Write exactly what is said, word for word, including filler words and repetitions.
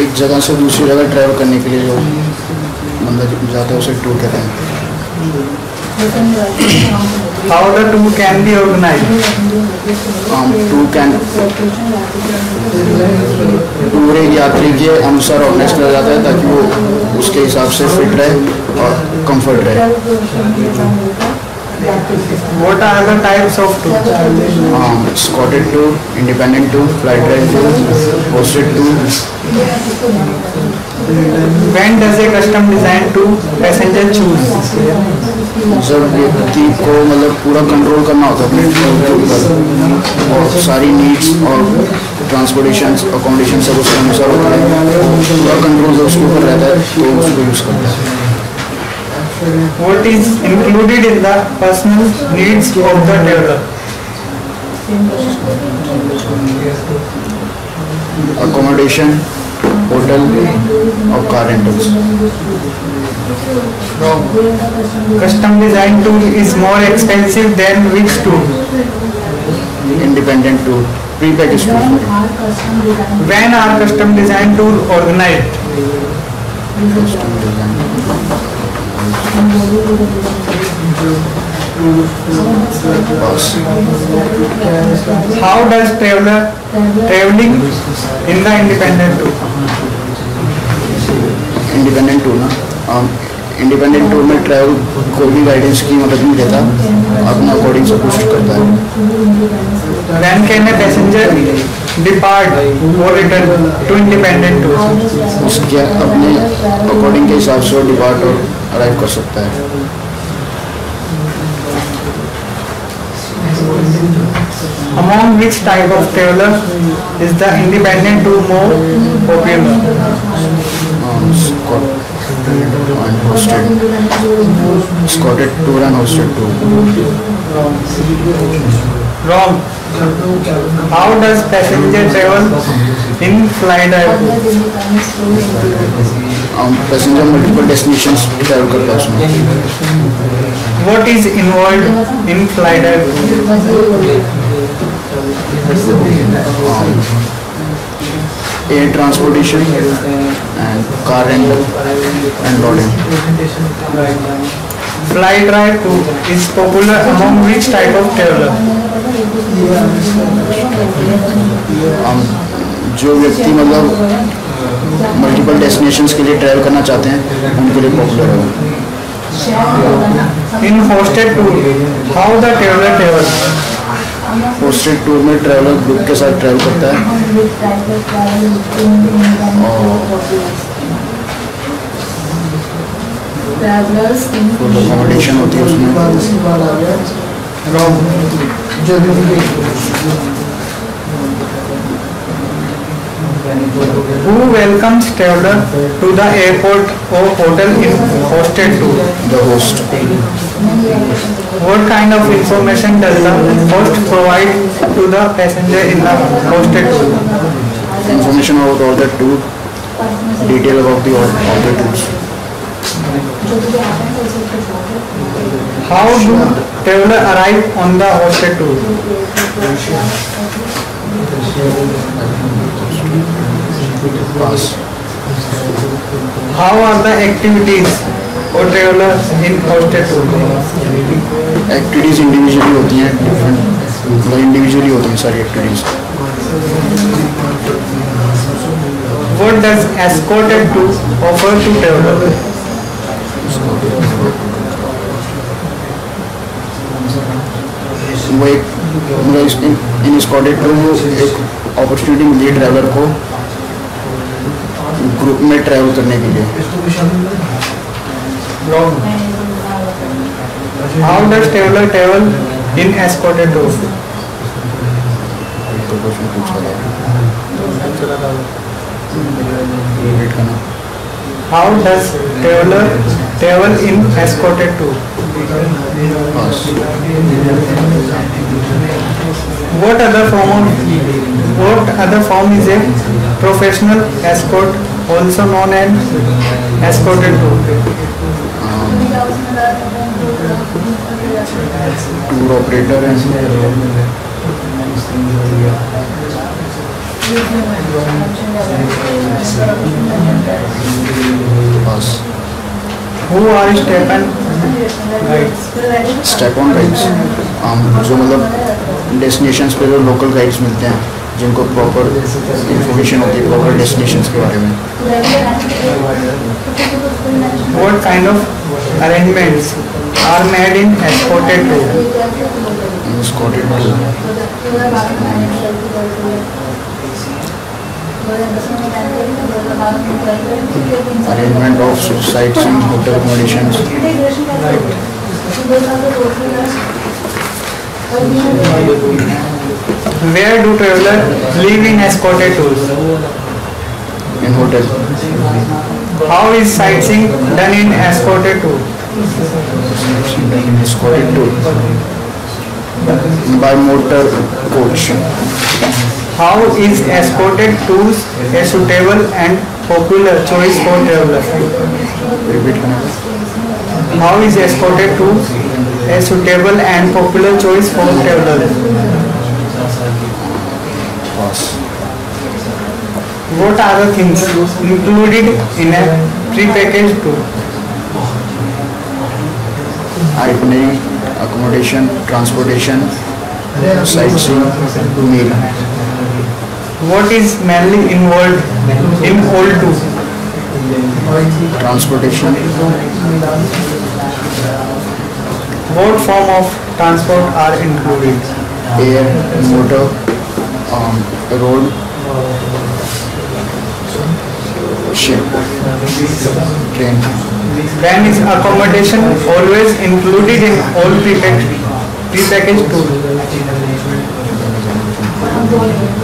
एक जगह से दूसरी जगह ट्रैवल करने के लिए जो बंदा जाता है उसे टूर कहते हैं। How the tour can be organized? Um, tour can पूरे यात्री के अनुसार ऑर्गेनाइज किया जाता है ताकि वो उसके हिसाब से फिट रहे और कंफर्ट रहे। What are the types of tour? Um, Scotted tour, independent tour, flight ride tour, hosted tour. When does a custom design tour passenger choose? Sir व्यक्ति को मतलब पूरा कंट्रोल करना होता है अपने और सारी नीड्स और ट्रांसपोर्टेशन अकोमोडेशन सब उसके अनुसार होता है, पूरा कंट्रोल उसके ऊपर रहता है तो उसको यूज़ करता है। What is included in the personal needs of the traveler? Accommodation, hotel, or car rentals. Custom design tour is more expensive than which tour? Independent tour, prepackaged tour. When are custom design tour organized? Custom design. How does traveler traveling in the independent tour? Independent tour ना, um, independent tour में travel कोई भी guidance की मदद नहीं लेता, अपने according से कुछ करता है। When can a passenger depart or return to independent tour? उसके अपने according के हिसाब से depart और arrive कर सकता है। Among which type of traveler is the independent tour more popular? Scotted tour and hosted tour. Wrong. How does passenger travel in flight? Um, passenger multiple destinations travel करता है उसमें। What is involved in flight dive? Air transportation and car rental and boarding. Flight ride tour is popular among which type of traveler? Um, जो व्यक्ति मतलब multiple destinations के लिए travel करना चाहते हैं उनके लिए पॉपुलर है। In hosted tour how the traveller travel? Hosted tour में ट्रैवलर ग्रुप के साथ ट्रैवल करता है और अकोमोडेशन होती है उसमें। Who welcomes traveler to the airport or hotel in hosted tour? The host. What kind of information does the host provide to the passenger in the hosted tour? Information about all the tour, detail about the all, all the tours. How do traveler arrive on the hosted tour? Pass. How are the activities or travelers in hosted tour? Activities individually होती हैं, different individually होती हैं सारी activities. What does escorted tour offer to travelers? वो एक इन escorted tour वो एक opportunity मिली traveler को ग्रुप में ट्रैवल करने के लिए। How does traveler travel in escorted tour? How does traveler travel in escorted tour? What other form? What other form is a professional escort? Also known as escorted tour. Um, tour operator and Who are step and step on guides? जो मतलब destinations पे जो local guides मिलते हैं जिनको proper information होती है proper destinations के बारे में. What kind of arrangements are made in escorted tour? Escorted tour. Arrangement of sites and hotel accommodations. Right. Where do travelers live in escorted tours? In hotels. How is sightseeing done in escorted tour? Sightseeing done in escorted tour by motor coach. How is escorted tours a suitable and popular choice for travelers? How is escorted tours a suitable and popular choice for travelers? What are the things included in a pre-packaged tour? Itinerary, accommodation, transportation, sightseeing, meal. What is mainly involved in all two? Transportation. What form of transport are included? Air, motor, um, road, ship, train. Then is accommodation always included in all prepackaged pre-packaged tour?